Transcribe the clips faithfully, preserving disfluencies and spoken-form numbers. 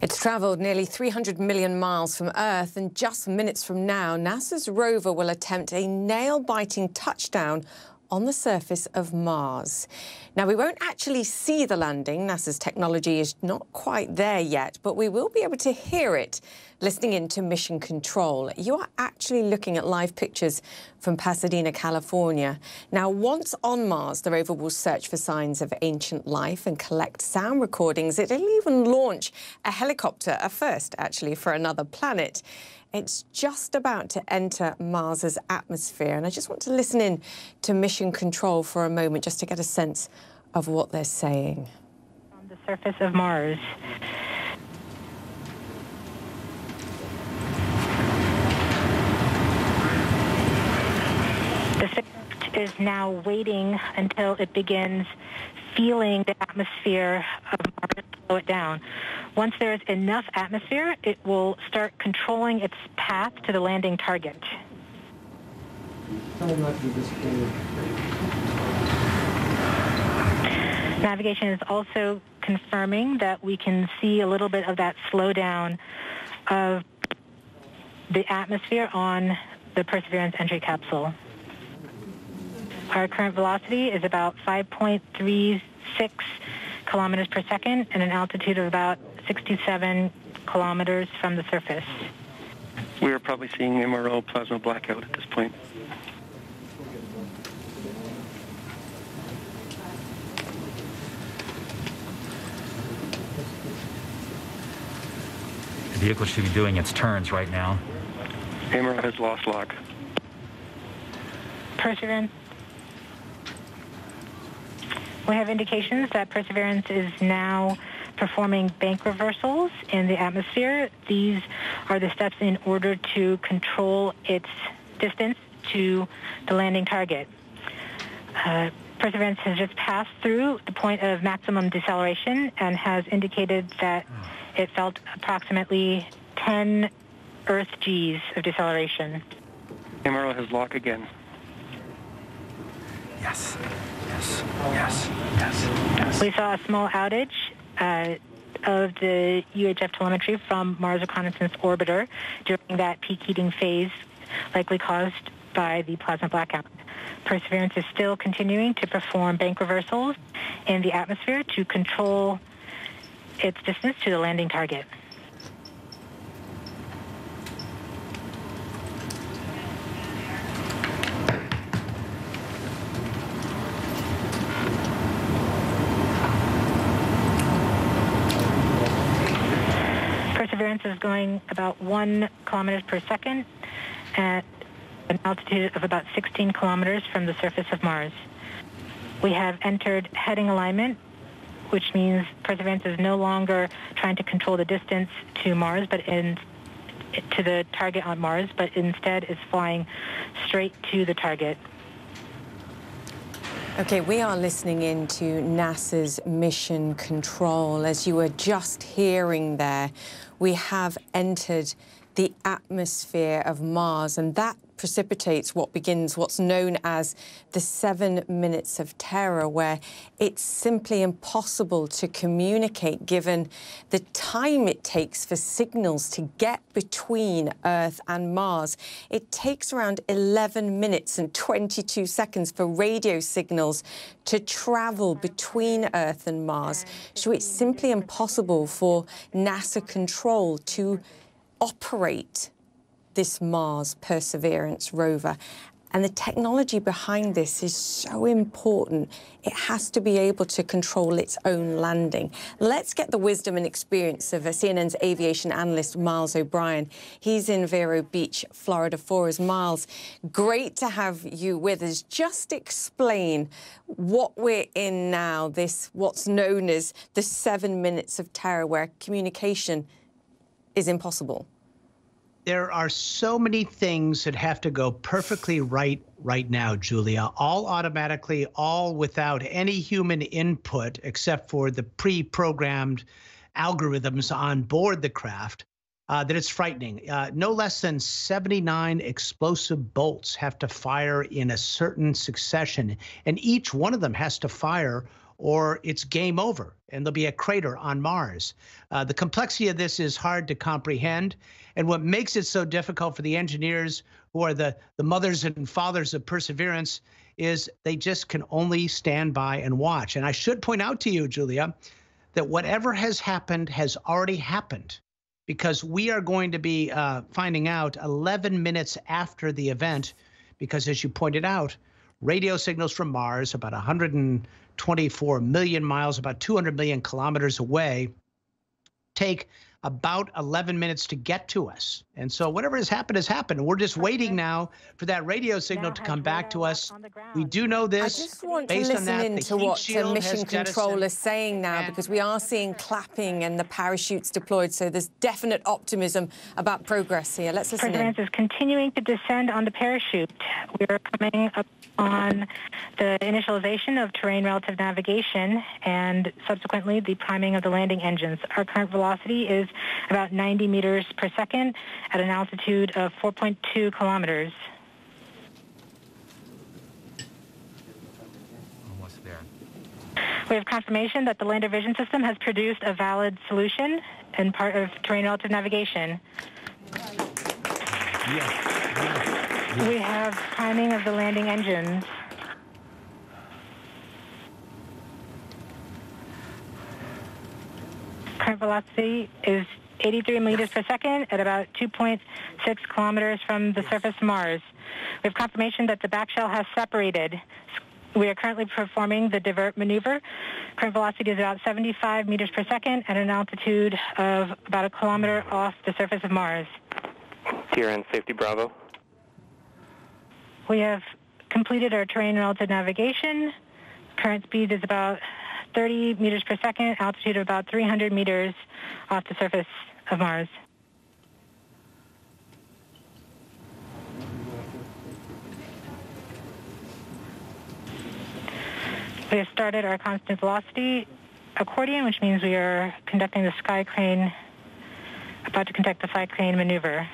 It's travelled nearly three hundred million miles from Earth, and just minutes from now, NASA's rover will attempt a nail-biting touchdown on the surface of Mars. Now, we won't actually see the landing. NASA's technology is not quite there yet, but we will be able to hear it listening in to Mission Control. You are actually looking at live pictures from Pasadena, California. Now, once on Mars, the rover will search for signs of ancient life and collect sound recordings. It'll even launch a helicopter, a first, actually, for another planet. It's just about to enter Mars's atmosphere, and I just want to listen in to Mission Control for a moment just to get a sense of what they're saying. On the surface of Mars. The subject is now waiting until it begins feeling the atmosphere of Mars slow it down. Once there is enough atmosphere, it will start controlling its path to the landing target. Navigation is also confirming that we can see a little bit of that slowdown of the atmosphere on the Perseverance entry capsule. Our current velocity is about five point three six kilometers per second and an altitude of about sixty-seven kilometers from the surface. We are probably seeing M R O plasma blackout at this point. The vehicle should be doing its turns right now. M R O has lost lock. Perseverance. We have indications that Perseverance is now performing bank reversals in the atmosphere. These are the steps in order to control its distance to the landing target. Uh, Perseverance has just passed through the point of maximum deceleration and has indicated that it felt approximately ten Earth Gs of deceleration. M R O has lock again. Yes, yes, yes, yes, yes. We saw a small outage Uh, of the U H F telemetry from Mars Reconnaissance Orbiter during that peak heating phase, likely caused by the plasma blackout. Perseverance is still continuing to perform bank reversals in the atmosphere to control its distance to the landing target. Perseverance is going about one kilometer per second at an altitude of about sixteen kilometers from the surface of Mars. We have entered heading alignment, which means Perseverance is no longer trying to control the distance to Mars, but in, to the target on Mars, but instead is flying straight to the target. Okay, we are listening in to NASA's Mission Control. As you were just hearing there, we have entered the atmosphere of Mars, and that precipitates what begins what's known as the seven minutes of terror, where it's simply impossible to communicate given the time it takes for signals to get between Earth and Mars. It takes around eleven minutes and twenty-two seconds for radio signals to travel between Earth and Mars. So it's simply impossible for NASA Control to operate this Mars Perseverance rover. And the technology behind this is so important. It has to be able to control its own landing. Let's get the wisdom and experience of C N N's aviation analyst, Miles O'Brien. He's in Vero Beach, Florida for us. Miles, great to have you with us. Just explain what we're in now, this what's known as the seven minutes of terror, where communication is impossible. There are so many things that have to go perfectly right right now, Julia, all automatically, all without any human input except for the pre-programmed algorithms on board the craft, uh, that it's frightening. Uh, no less than seventy-nine explosive bolts have to fire in a certain succession, and each one of them has to fire or it's game over and there'll be a crater on Mars. Uh, the complexity of this is hard to comprehend. And what makes it so difficult for the engineers who are the, the mothers and fathers of Perseverance is they just can only stand by and watch. And I should point out to you, Julia, that whatever has happened has already happened, because we are going to be uh, finding out eleven minutes after the event, because as you pointed out, radio signals from Mars, about one hundred twenty-four million miles, about two hundred million kilometers away, take about eleven minutes to get to us. And so whatever has happened has happened. We're just waiting now for that radio signal now to come back to us. We do know this. I just want Based to listen in to what the mission control is saying now, because we are seeing clapping and the parachutes deployed. So there's definite optimism about progress here. Let's listen in. Perseverance is continuing to descend on the parachute. We're coming up on the initialization of terrain relative navigation and subsequently the priming of the landing engines. Our current velocity is about ninety meters per second at an altitude of four point two kilometers. Almost there. We have confirmation that the lander vision system has produced a valid solution and part of terrain relative navigation. Yes. Yes. We have priming of the landing engines. Current velocity is eighty-three meters per second at about two point six kilometers from the surface of Mars. We have confirmation that the back shell has separated. We are currently performing the divert maneuver. Current velocity is about seventy-five meters per second at an altitude of about a kilometer off the surface of Mars. T R N safety, Bravo. We have completed our terrain relative navigation. Current speed is about thirty meters per second, altitude of about three hundred meters off the surface of Mars. We have started our constant velocity accordion, which means we are conducting the sky crane, about to conduct the sky crane maneuver.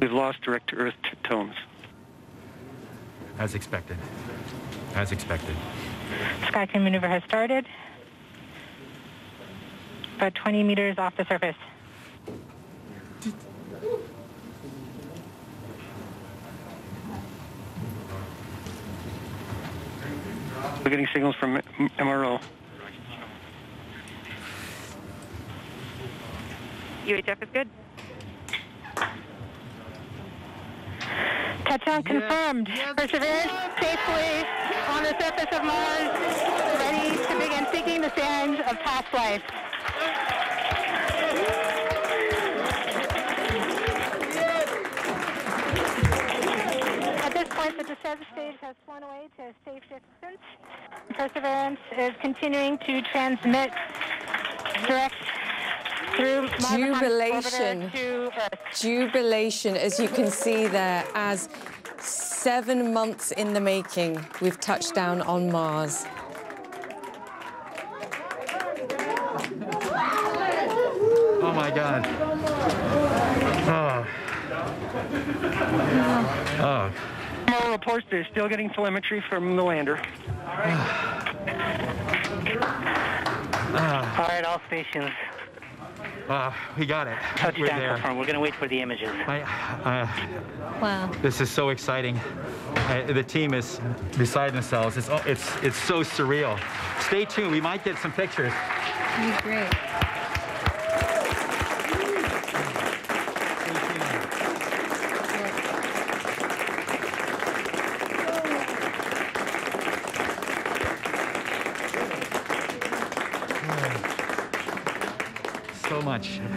We've lost direct to Earth tones. As expected. As expected. Sky crane maneuver has started, about twenty meters off the surface. We're getting signals from M R O. U H F is good. Touchdown confirmed. Yes. Yes. Perseverance safely on the surface of Mars, ready to begin seeking the sands of past life. Yes. At this point, the disturbed stage has flown away to a safe distance. Perseverance is continuing to transmit direct Through jubilation, jubilation, as you can see there, as seven months in the making, we've touched down on Mars. Oh, my God. Oh. Oh. More reports they're still getting telemetry from the lander. All right, all, right, all stations. Uh, we got it. Touchdown We're there. Confirmed. We're going to wait for the images. I, uh, wow. This is so exciting. I, the team is beside themselves. It's, it's, it's so surreal. Stay tuned. We might get some pictures. That'd be great.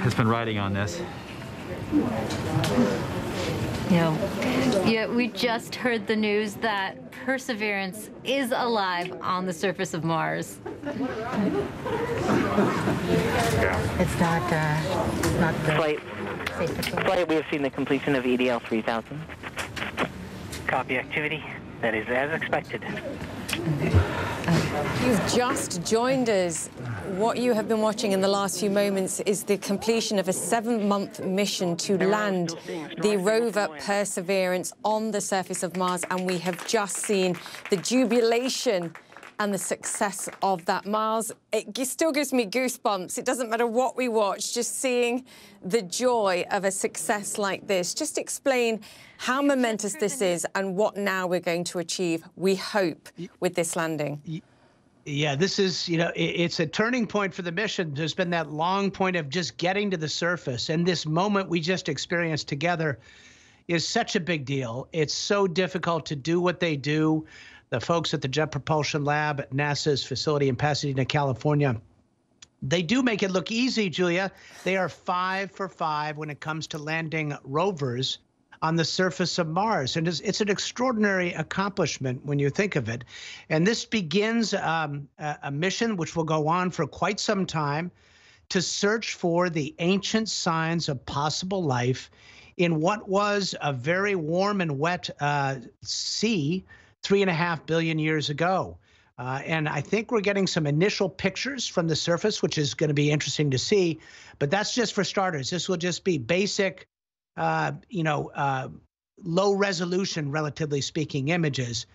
Has been riding on this. Yeah. Yeah, we just heard the news that Perseverance is alive on the surface of Mars. Yeah. It's not, uh, it's not the flight. Flight, we have seen the completion of E D L three thousand. Copy activity. That is as expected. You've just joined us. What you have been watching in the last few moments is the completion of a seven-month mission to land the rover Perseverance on the surface of Mars, and we have just seen the jubilation and the success of that, Miles. It still gives me goosebumps. It doesn't matter what we watch, just seeing the joy of a success like this. Just explain how momentous this is and what now we're going to achieve, we hope, with this landing. Yeah, this is, you know, it's a turning point for the mission. There's been that long point of just getting to the surface. And this moment we just experienced together is such a big deal. It's so difficult to do what they do. The folks at the Jet Propulsion Lab at NASA's facility in Pasadena, California, they do make it look easy, Julia. They are five for five when it comes to landing rovers on the surface of Mars. And it's, it's an extraordinary accomplishment when you think of it. And this begins um, a, a mission which will go on for quite some time to search for the ancient signs of possible life in what was a very warm and wet uh, sea three and a half billion years ago. Uh, and I think we're getting some initial pictures from the surface, which is going to be interesting to see. But that's just for starters. This will just be basic, uh, you know, uh, low resolution, relatively speaking, images.